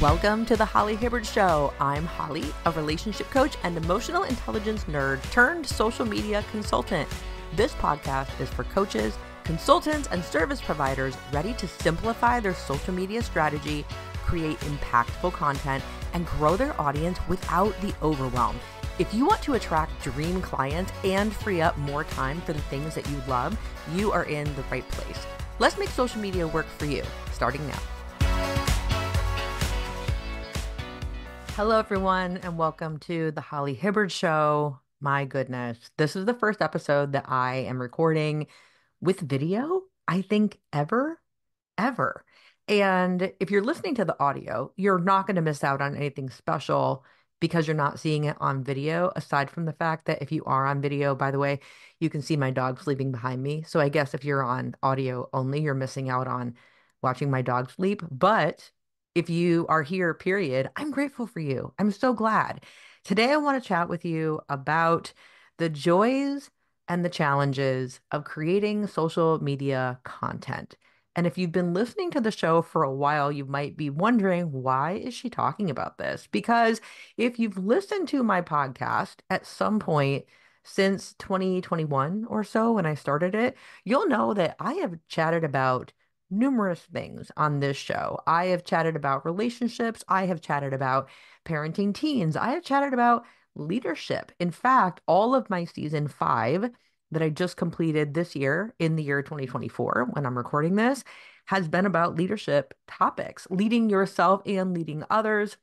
Welcome to the Holly Hibbard Show. I'm Holly, a relationship coach and emotional intelligence nerd turned social media consultant. This podcast is for coaches, consultants, and service providers ready to simplify their social media strategy, create impactful content, and grow their audience without the overwhelm. If you want to attract dream clients and free up more time for the things that you love, you are in the right place. Let's make social media work for you, starting now. Hello, everyone, and welcome to the Holly Hibbard Show. My goodness, this is the first episode that I am recording with video, I think, ever. And if you're listening to the audio, you're not going to miss out on anything special because you're not seeing it on video, aside from the fact that if you are on video, by the way, you can see my dog sleeping behind me. So I guess if you're on audio only, you're missing out on watching my dog sleep. But if you are here, period, I'm grateful for you. I'm so glad. Today, I want to chat with you about the joys and the challenges of creating social media content. And if you've been listening to the show for a while, you might be wondering, why is she talking about this? Because if you've listened to my podcast at some point since 2021 or so when I started it, you'll know that I have chatted about numerous things on this show. I have chatted about relationships. I have chatted about parenting teens. I have chatted about leadership. In fact, all of my season 5 that I just completed this year in the year 2024, when I'm recording this, has been about leadership topics, leading yourself and leading others,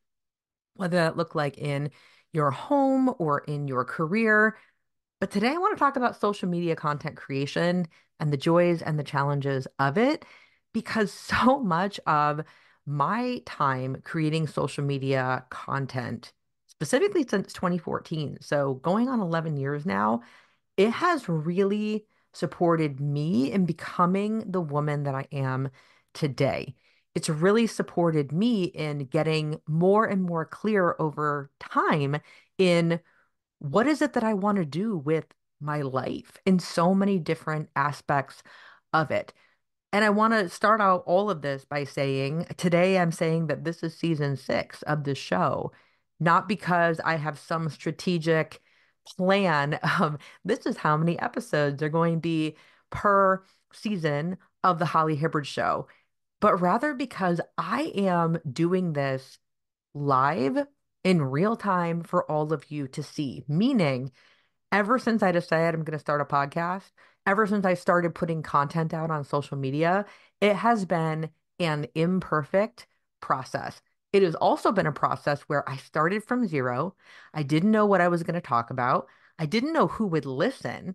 whether that look like in your home or in your career. But today I want to talk about social media content creation and the joys and the challenges of it, because so much of my time creating social media content, specifically since 2014, so going on 11 years now, it has really supported me in becoming the woman that I am today. It's really supported me in getting more and more clear over time in what is it that I want to do with my life in so many different aspects of it. And I want to start out all of this by saying, today I'm saying that this is season 6 of the show, not because I have some strategic plan of this is how many episodes are going to be per season of the Holly Hibbard Show, but rather because I am doing this live in real time for all of you to see. Meaning, ever since I decided I'm going to start a podcast, ever since I started putting content out on social media, it has been an imperfect process. It has also been a process where I started from zero. I didn't know what I was going to talk about. I didn't know who would listen.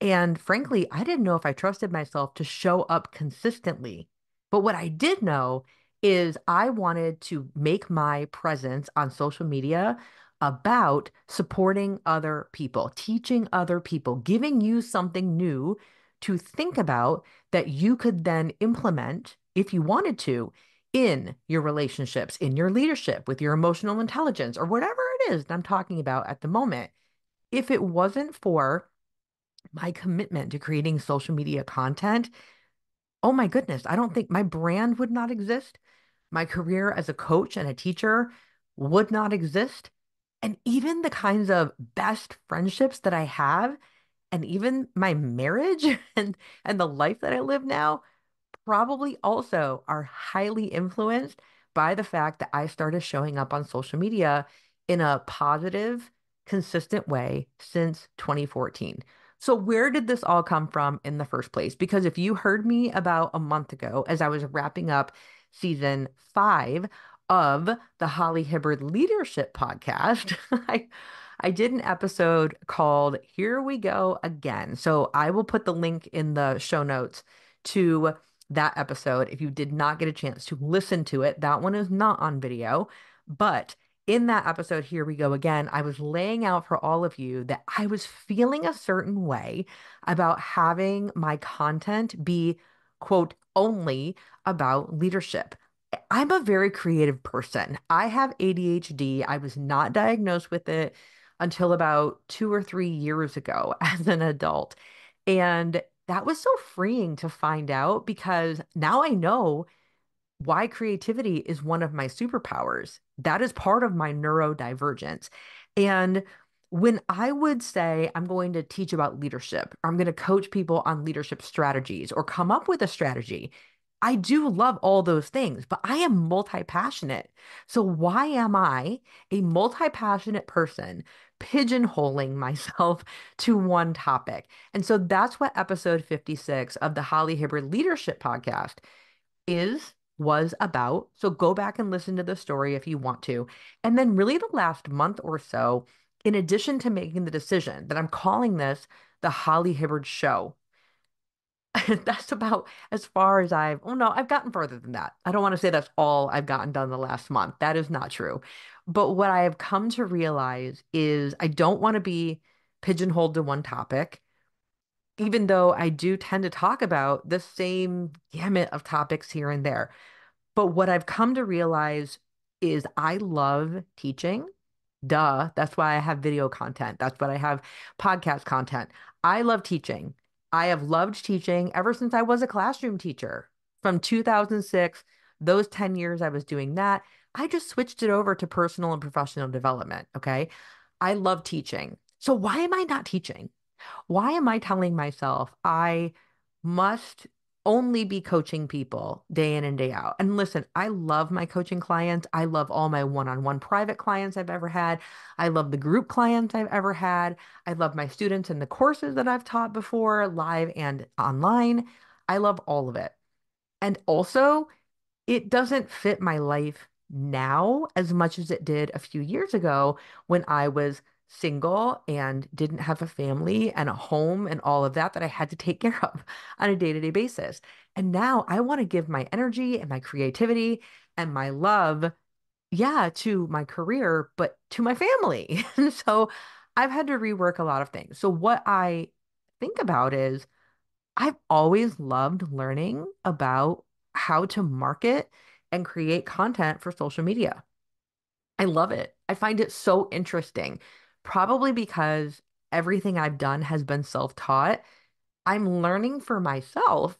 And frankly, I didn't know if I trusted myself to show up consistently. But what I did know is I wanted to make my presence on social media about supporting other people, teaching other people, giving you something new to think about that you could then implement if you wanted to in your relationships, in your leadership, with your emotional intelligence, or whatever it is that I'm talking about at the moment. If it wasn't for my commitment to creating social media content, oh my goodness, I don't think my brand would not exist. My career as a coach and a teacher would not exist. And even the kinds of best friendships that I have, and even my marriage and the life that I live now, probably also are highly influenced by the fact that I started showing up on social media in a positive, consistent way since 2014. So where did this all come from in the first place? Because if you heard me about a month ago, as I was wrapping up season 5 of the Holly Hibbard Leadership Podcast, I did an episode called Here We Go Again. So I will put the link in the show notes to that episode. If you did not get a chance to listen to it, that one is not on video. But in that episode, Here We Go Again, I was laying out for all of you that I was feeling a certain way about having my content be, quote, only about leadership. I'm a very creative person. I have ADHD. I was not diagnosed with it until about 2 or 3 years ago as an adult. And that was so freeing to find out, because now I know why creativity is one of my superpowers. That is part of my neurodivergence. And when I would say I'm going to teach about leadership, or I'm going to coach people on leadership strategies or come up with a strategy, I do love all those things, but I am multi-passionate. So why am I, a multi-passionate person, pigeonholing myself to one topic? And so that's what episode 56 of the Holly Hibbard Leadership Podcast was about. So go back and listen to the story if you want to. And then really the last month or so, in addition to making the decision that I'm calling this the Holly Hibbard Show, that's about as far as I've gotten further than that. I don't want to say that's all I've gotten done the last month. That is not true. But what I have come to realize is I don't want to be pigeonholed to one topic, even though I do tend to talk about the same gamut of topics here and there. But what I've come to realize is I love teaching. Duh. That's why I have video content. That's why I have podcast content. I love teaching. I have loved teaching ever since I was a classroom teacher. From 2006, those 10 years I was doing that, I just switched it over to personal and professional development, okay? I love teaching. So why am I not teaching? Why am I telling myself I must only be coaching people day in and day out? And listen, I love my coaching clients. I love all my one-on-one private clients I've ever had. I love the group clients I've ever had. I love my students and the courses that I've taught before, live and online. I love all of it. And also, it doesn't fit my life now as much as it did a few years ago when I was single and didn't have a family and a home and all of that I had to take care of on a day-to-day basis. And now I want to give my energy and my creativity and my love, to my career, but to my family. And so I've had to rework a lot of things. So what I think about is I've always loved learning about how to market and create content for social media. I love it. I find it so interesting. Probably because everything I've done has been self-taught. I'm learning for myself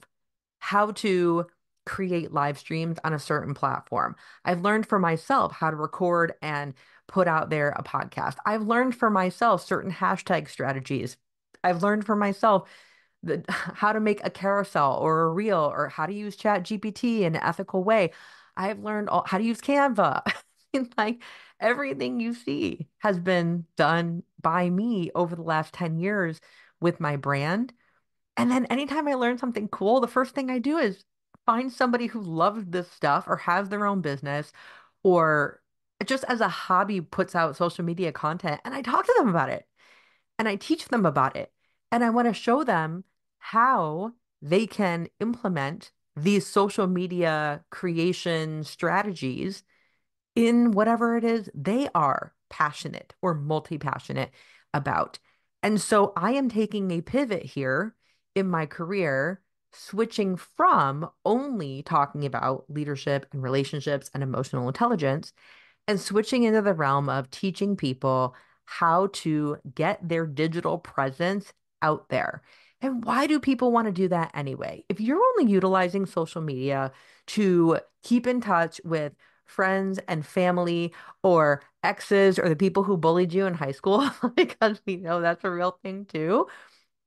how to create live streams on a certain platform. I've learned for myself how to record and put out there a podcast. I've learned for myself certain hashtag strategies. I've learned for myself how to make a carousel or a reel, or how to use Chat GPT in an ethical way. I've learned how to use Canva. Like, everything you see has been done by me over the last 10 years with my brand. And then anytime I learn something cool, the first thing I do is find somebody who loves this stuff or has their own business or just as a hobby puts out social media content. And I talk to them about it and I teach them about it. And I want to show them how they can implement these social media creation strategies in whatever it is they are passionate or multi-passionate about. And so I am taking a pivot here in my career, switching from only talking about leadership and relationships and emotional intelligence and switching into the realm of teaching people how to get their digital presence out there. And why do people want to do that anyway? If you're only utilizing social media to keep in touch with friends and family or exes or the people who bullied you in high school, because we know that's a real thing too.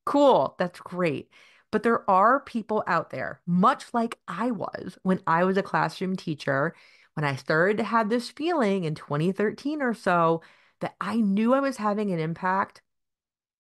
Cool. That's great. But there are people out there, much like I was when I was a classroom teacher, when I started to have this feeling in 2013 or so that I knew I was having an impact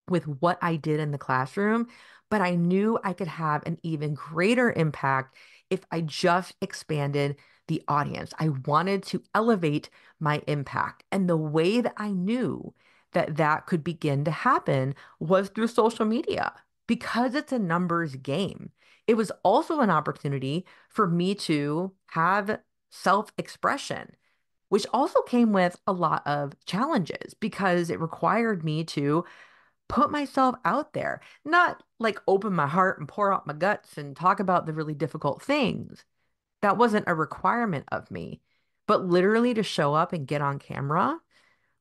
with what I did in the classroom, but I knew I could have an even greater impact if I just expanded the audience. I wanted to elevate my impact. And the way that I knew that that could begin to happen was through social media, because it's a numbers game. It was also an opportunity for me to have self-expression, which also came with a lot of challenges because it required me to put myself out there, not like open my heart and pour out my guts and talk about the really difficult things. That wasn't a requirement of me, but literally to show up and get on camera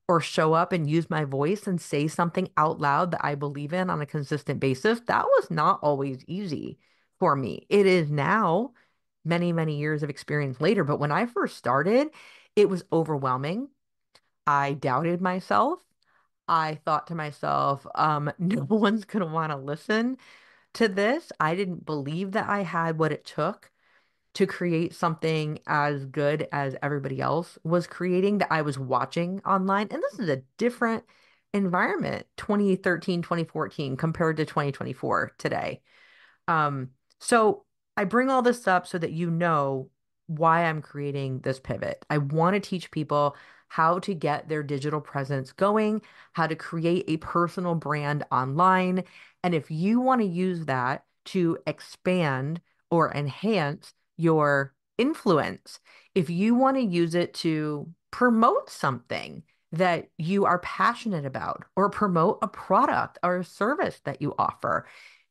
or show up and use my voice and say something out loud that I believe in on a consistent basis, that was not always easy for me. It is now. many, many years of experience later. But when I first started, it was overwhelming. I doubted myself. I thought to myself, no one's going to want to listen to this. I didn't believe that I had what it took to create something as good as everybody else was creating that I was watching online. And this is a different environment, 2013, 2014, compared to 2024 today. So I bring all this up so that you know why I'm creating this pivot. I want to teach people how to get their digital presence going, how to create a personal brand online. And if you want to use that to expand or enhance your influence, if you want to use it to promote something that you are passionate about or promote a product or a service that you offer,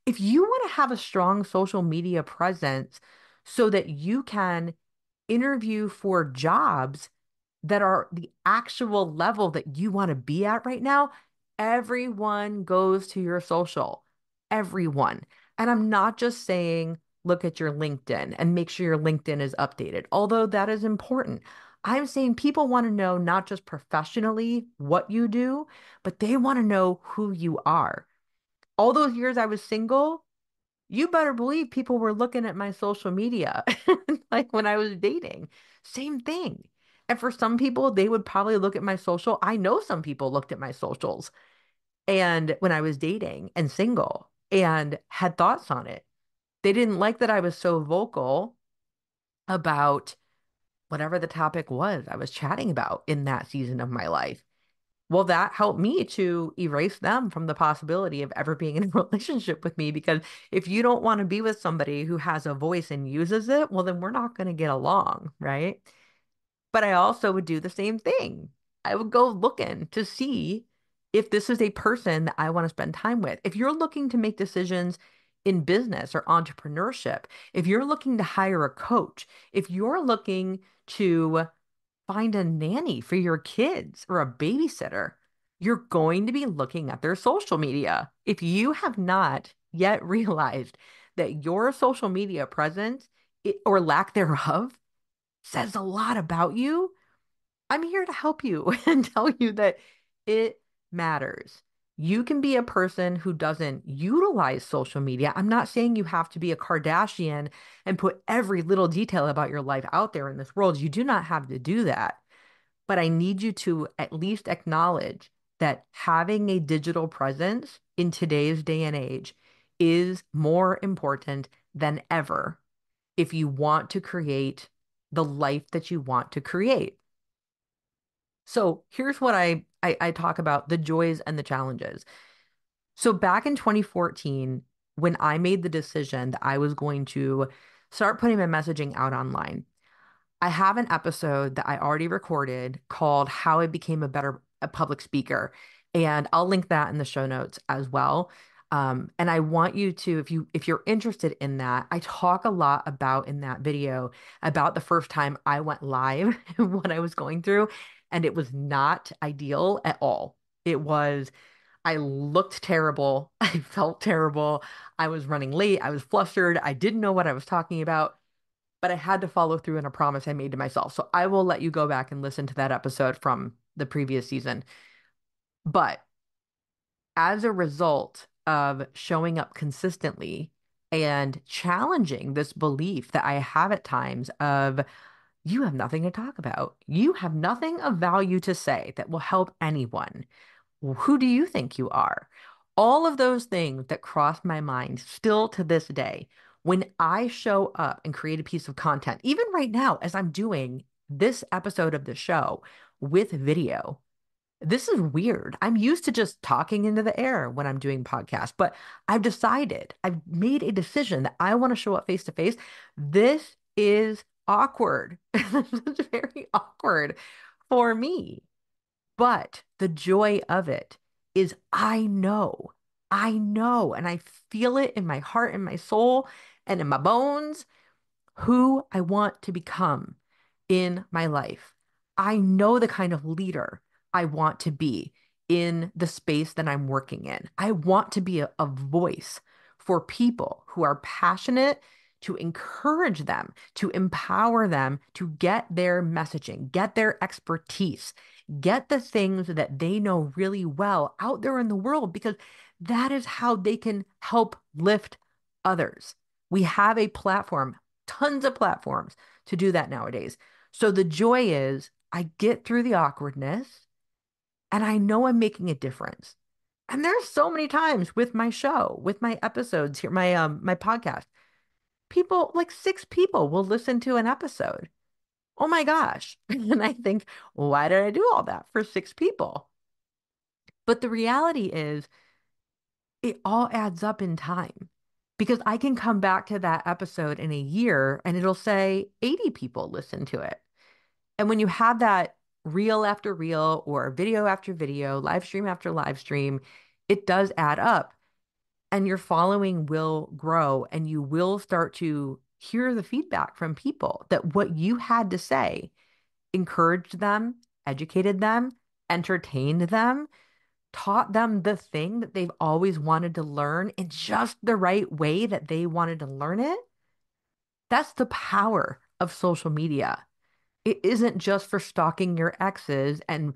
if you want to have a strong social media presence so that you can interview for jobs that are the actual level that you want to be at right now, everyone goes to your social, everyone. And I'm not just saying, look at your LinkedIn and make sure your LinkedIn is updated, although that is important. I'm saying people want to know not just professionally what you do, but they want to know who you are. All those years I was single, you better believe people were looking at my social media, like when I was dating, same thing. And for some people, they would probably look at my social. I know some people looked at my socials and when I was dating and single and had thoughts on it. They didn't like that I was so vocal about whatever the topic was I was chatting about in that season of my life. Well, that helped me to erase them from the possibility of ever being in a relationship with me, because if you don't want to be with somebody who has a voice and uses it, well, then we're not going to get along, right? But I also would do the same thing. I would go looking to see if this is a person that I want to spend time with. If you're looking to make decisions in business or entrepreneurship, if you're looking to hire a coach, if you're looking to find a nanny for your kids or a babysitter, you're going to be looking at their social media. If you have not yet realized that your social media presence or lack thereof says a lot about you, I'm here to help you and tell you that it matters. You can be a person who doesn't utilize social media. I'm not saying you have to be a Kardashian and put every little detail about your life out there in this world. You do not have to do that. But I need you to at least acknowledge that having a digital presence in today's day and age is more important than ever if you want to create the life that you want to create. So here's what I talk about, the joys and the challenges. So back in 2014, when I made the decision that I was going to start putting my messaging out online, I have an episode that I already recorded called How I Became a Public Speaker. And I'll link that in the show notes as well. And I want you to, if you're interested in that, I talk a lot about in that video about the first time I went live and what I was going through. And it was not ideal at all. I looked terrible. I felt terrible. I was running late. I was flustered. I didn't know what I was talking about, but I had to follow through on a promise I made to myself. So I will let you go back and listen to that episode from the previous season. But as a result of showing up consistently and challenging this belief that I have at times of, you have nothing to talk about. You have nothing of value to say that will help anyone. Who do you think you are? All of those things that cross my mind still to this day, when I show up and create a piece of content, even right now, as I'm doing this episode of the show with video, this is weird. I'm used to just talking into the air when I'm doing podcasts, but I've made a decision that I want to show up face to face. This is awkward. It's very awkward for me. But the joy of it is I know, and I feel it in my heart and my soul and in my bones, who I want to become in my life. I know the kind of leader I want to be in the space that I'm working in. I want to be a voice for people who are passionate to encourage them, to empower them to get their messaging, get their expertise, get the things that they know really well out there in the world, because that is how they can help lift others. We have a platform, tons of platforms to do that nowadays. So the joy is I get through the awkwardness and I know I'm making a difference. And there's so many times with my show, with my episodes here, my my podcast, people, like 6 people will listen to an episode. Oh my gosh. And I think, why did I do all that for 6 people? But the reality is it all adds up in time, because I can come back to that episode in a year and it'll say 80 people listen to it. And when you have that reel after reel or video after video, live stream after live stream, it does add up, and your following will grow and you will start to hear the feedback from people that what you had to say encouraged them, educated them, entertained them, taught them the thing that they've always wanted to learn in just the right way that they wanted to learn it. That's the power of social media. It isn't just for stalking your exes and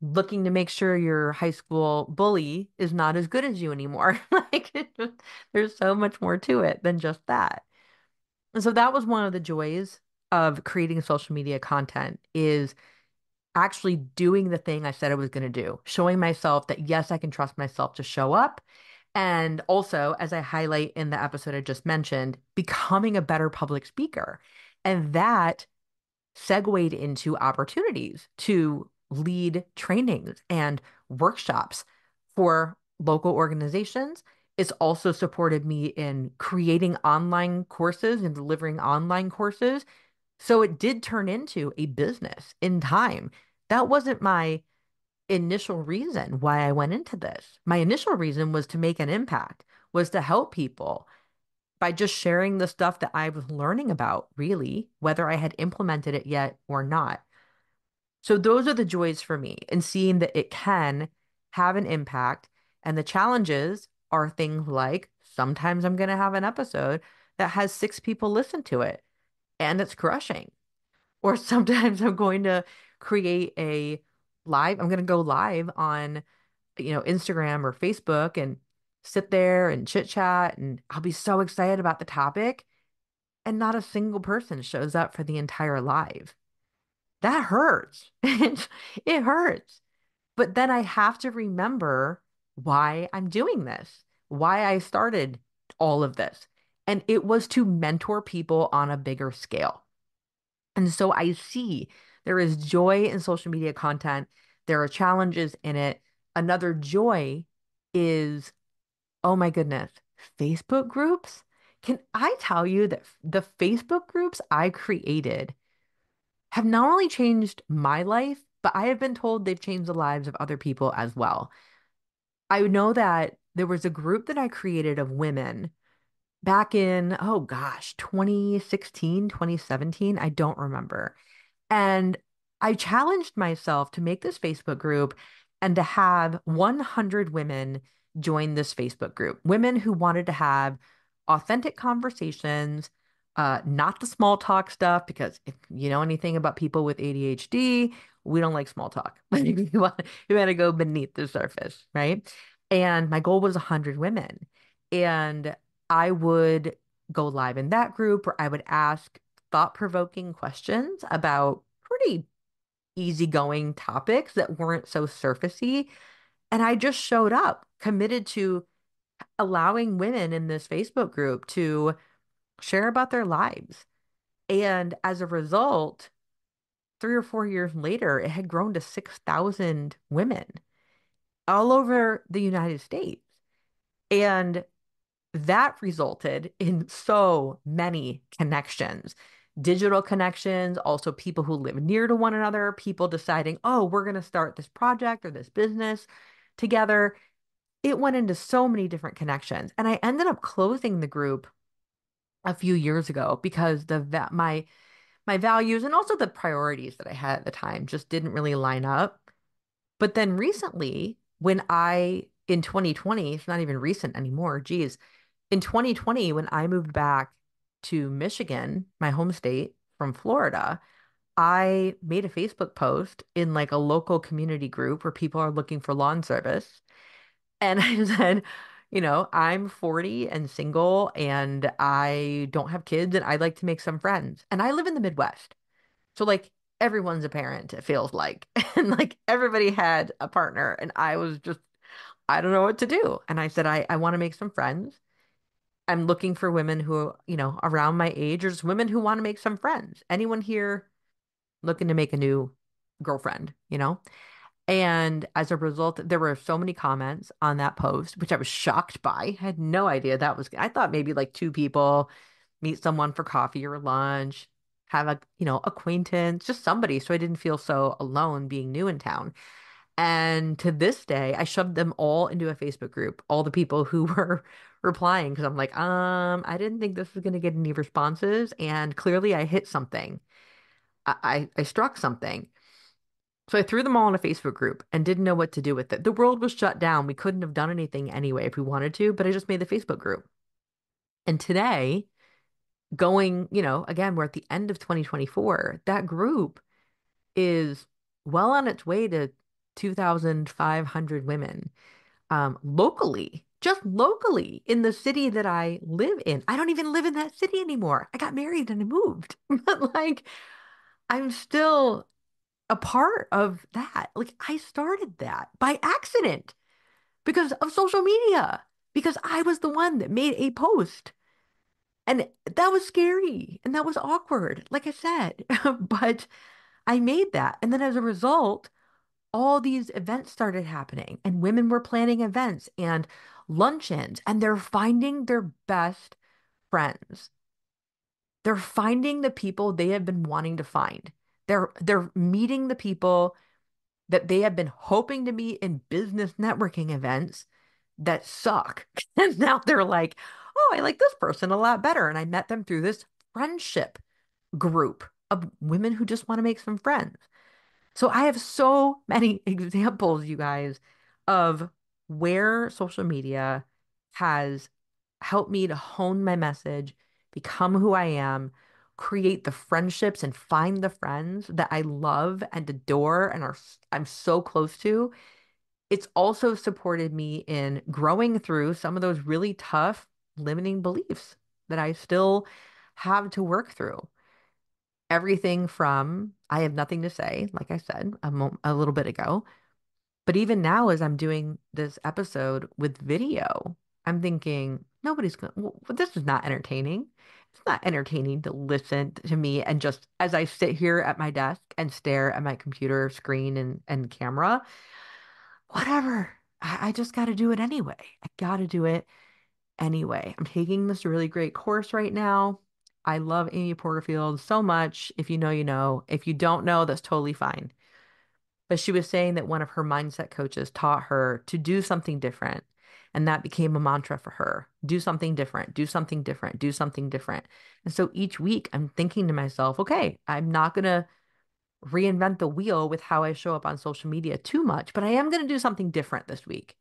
looking to make sure your high school bully is not as good as you anymore. Like, there's so much more to it than just that. And so that was one of the joys of creating social media content, is actually doing the thing I said I was going to do, showing myself that, yes, I can trust myself to show up. And also, as I highlight in the episode I just mentioned, becoming a better public speaker. And that segued into opportunities to lead trainings and workshops for local organizations. It's also supported me in creating online courses and delivering online courses. So it did turn into a business in time. That wasn't my initial reason why I went into this. My initial reason was to make an impact, was to help people by just sharing the stuff that I was learning about, really, whether I had implemented it yet or not. So those are the joys for me, and seeing that it can have an impact. And the challenges are things like, sometimes I'm going to have an episode that has 6 people listen to it and it's crushing. Or sometimes I'm going to create a live, I'm going to go live on, Instagram or Facebook and sit there and chit chat, and I'll be so excited about the topic, and not a single person shows up for the entire live. That hurts. It hurts. But then I have to remember why I'm doing this, why I started all of this. And it was to mentor people on a bigger scale. And so I see there is joy in social media content. There are challenges in it. Another joy is, oh my goodness, Facebook groups. Can I tell you that the Facebook groups I created have not only changed my life, but I have been told they've changed the lives of other people as well. I know that there was a group that I created of women back in, 2016, 2017, I don't remember. And I challenged myself to make this Facebook group and to have 100 women join this Facebook group, women who wanted to have authentic conversations, not the small talk stuff, because if you know anything about people with ADHD, we don't like small talk. You want to go beneath the surface, right? And my goal was 100 women. And I would go live in that group where I would ask thought-provoking questions about pretty easygoing topics that weren't so surfacey. And I just showed up, committed to allowing women in this Facebook group to share about their lives. And as a result, 3 or 4 years later, it had grown to 6,000 women all over the United States. And that resulted in so many connections, digital connections, also people who live near to one another, people deciding, oh, we're going to start this project or this business together. It went into so many different connections. And I ended up closing the group a few years ago because my values and also the priorities that I had at the time just didn't really line up. But then recently, in 2020, it's not even recent anymore, in 2020, when I moved back to Michigan, my home state, from Florida, I made a Facebook post in like a local community group where people are looking for lawn service. And I said, I'm 40 and single and I don't have kids and I'd like to make some friends. And I live in the Midwest. So like everyone's a parent, it feels like. And like everybody had a partner and I was just, I don't know what to do. And I said, I want to make some friends. I'm looking for women who, around my age, or just women who want to make some friends. Anyone here looking to make a new girlfriend, And as a result, there were so many comments on that post, which I was shocked by. I had no idea that was, I thought maybe like two people meet someone for coffee or lunch, have a, acquaintance, just somebody. So I didn't feel so alone being new in town. And to this day, I shoved them all into a Facebook group, all the people who were replying, because I'm like, I didn't think this was going to get any responses. And clearly I hit something. I struck something. So I threw them all in a Facebook group and didn't know what to do with it. The world was shut down. We couldn't have done anything anyway if we wanted to, but I just made the Facebook group. And today, going, again, we're at the end of 2024. That group is well on its way to 2,500 women locally, just locally in the city that I live in. I don't even live in that city anymore. I got married and I moved. But like, I'm still a part of that. Like I started that by accident because of social media, because I was the one that made a post. And that was scary and that was awkward, like I said, but I made that. And then as a result, all these events started happening and women were planning events and luncheons, and they're finding their best friends. They're finding the people they have been wanting to find. They're meeting the people that they have been hoping to meet in business networking events that suck. And now they're like, oh, I like this person a lot better. And I met them through this friendship group of women who just want to make some friends. So I have so many examples, you guys, of where social media has helped me to hone my message, become who I am, create the friendships and find the friends that I love and adore and I'm so close to. It's also supported me in growing through some of those really tough limiting beliefs that I still have to work through. Everything from I have nothing to say, like I said a little bit ago, but even now as I'm doing this episode with video, I'm thinking nobody's going to, well, this is not entertaining. It's not entertaining to listen to me and just as I sit here at my desk and stare at my computer screen and camera, whatever. I just got to do it anyway. I got to do it anyway. I'm taking this really great course right now. I love Amy Porterfield so much. If you know, you know. If you don't know, that's totally fine. But she was saying that one of her mindset coaches taught her to do something different. And that became a mantra for her. Do something different, do something different, do something different. And so each week I'm thinking to myself, okay, I'm not going to reinvent the wheel with how I show up on social media too much, but I am going to do something different this week.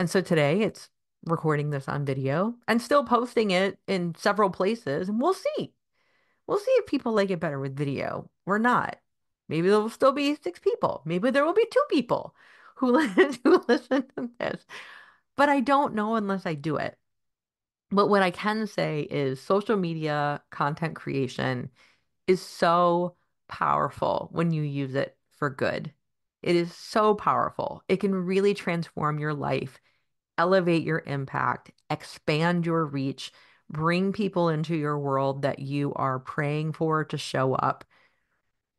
And so today it's recording this on video and still posting it in several places. And we'll see. We'll see if people like it better with video or not. Maybe there will still be 6 people. Maybe there will be 2 people who listen to this. But I don't know unless I do it. But what I can say is social media content creation is so powerful when you use it for good. It is so powerful. It can really transform your life, elevate your impact, expand your reach, bring people into your world that you are praying for to show up.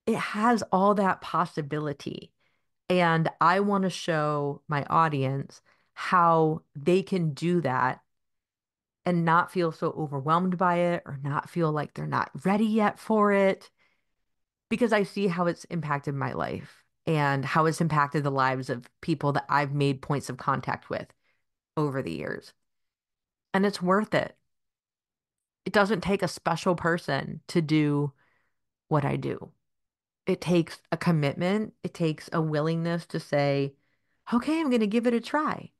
It has all that possibility. And I want to show my audience how they can do that and not feel so overwhelmed by it or not feel like they're not ready yet for it, because I see how it's impacted my life and how it's impacted the lives of people that I've made points of contact with over the years. And it's worth it. It doesn't take a special person to do what I do. It takes a commitment. It takes a willingness to say, okay, I'm going to give it a try.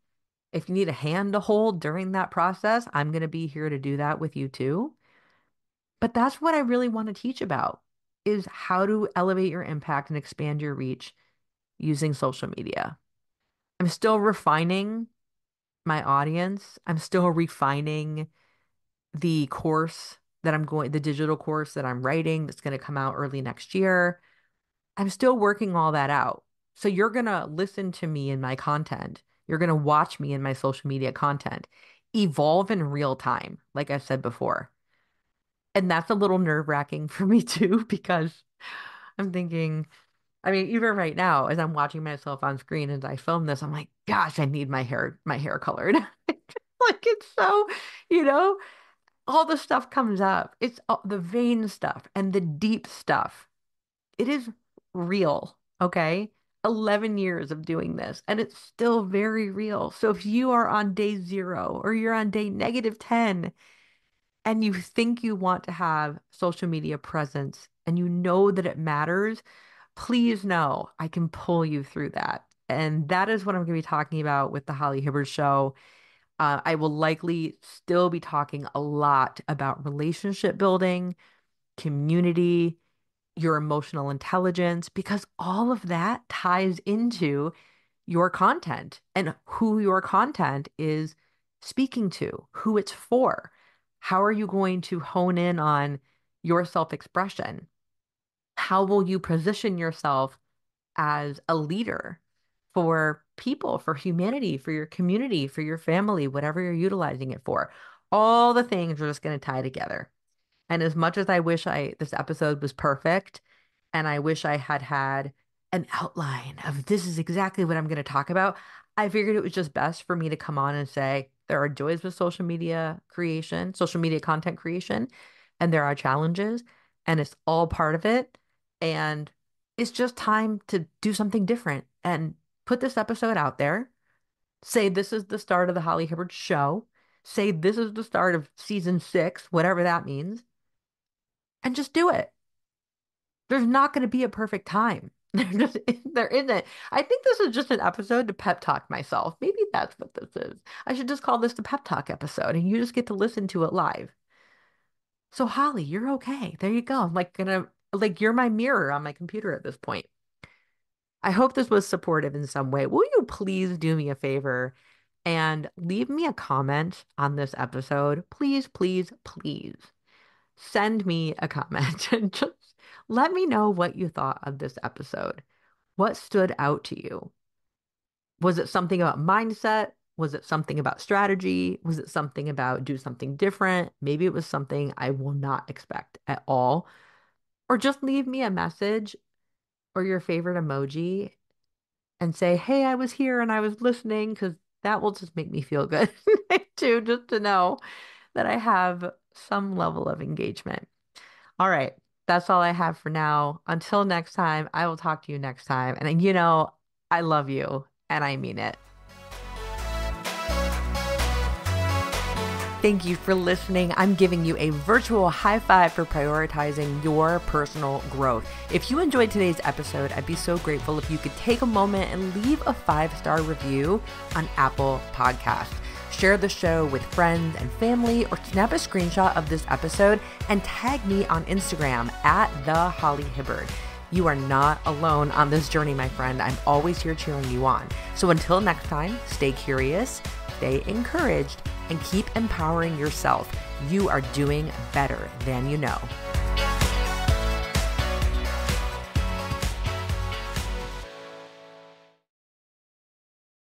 If you need a hand to hold during that process, I'm going to be here to do that with you too. But that's what I really want to teach about, is how to elevate your impact and expand your reach using social media. I'm still refining my audience. I'm still refining the course that I'm going, the digital course that I'm writing that's going to come out early next year. I'm still working all that out. So you're going to listen to me in my content. You're going to watch me in my social media content evolve in real time, like I've said before. And that's a little nerve-wracking for me too, because I'm thinking, I mean, even right now, as I'm watching myself on screen as I film this, I'm like, gosh, I need my hair colored. Like, it's so, you know, all the stuff comes up. It's all the vain stuff and the deep stuff. It is real, okay? 11 years of doing this, and it's still very real. So if you are on day 0 or you're on day -10, and you think you want to have social media presence and you know that it matters, please know I can pull you through that. And that is what I'm going to be talking about with the Holly Hibbard Show. I will likely still be talking a lot about relationship building, community, your emotional intelligence, because all of that ties into your content and who your content is speaking to, who it's for. How are you going to hone in on your self-expression? How will you position yourself as a leader for people, for humanity, for your community, for your family, whatever you're utilizing it for? All the things are just going to tie together. And as much as I wish this episode was perfect, and I wish I had an outline of this is exactly what I'm going to talk about, I figured it was just best for me to come on and say there are joys with social media creation, social media content creation, and there are challenges, and it's all part of it. And it's just time to do something different and put this episode out there. Say this is the start of the Holly Hibbard Show. Say this is the start of season 6, whatever that means. And just do it. There's not going to be a perfect time. There isn't. I think this is just an episode to pep talk myself. Maybe that's what this is. I should just call this the pep talk episode, and you just get to listen to it live. So Holly, you're okay. There you go. I'm like you're my mirror on my computer at this point. I hope this was supportive in some way. Will you please do me a favor and leave me a comment on this episode? Please, please, please. Send me a comment and just let me know what you thought of this episode. What stood out to you? Was it something about mindset? Was it something about strategy? Was it something about do something different? Maybe it was something I will not expect at all. Or just leave me a message or your favorite emoji and say, hey, I was here and I was listening, because that will just make me feel good too, just to know that I have some level of engagement. All right. That's all I have for now. Until next time, I will talk to you next time. And you know, I love you and I mean it. Thank you for listening. I'm giving you a virtual high five for prioritizing your personal growth. If you enjoyed today's episode, I'd be so grateful if you could take a moment and leave a 5-star review on Apple Podcasts. Share the show with friends and family, or snap a screenshot of this episode and tag me on Instagram @thehollyhibbard. You are not alone on this journey, my friend. I'm always here cheering you on. So until next time, stay curious, stay encouraged, and keep empowering yourself. You are doing better than you know.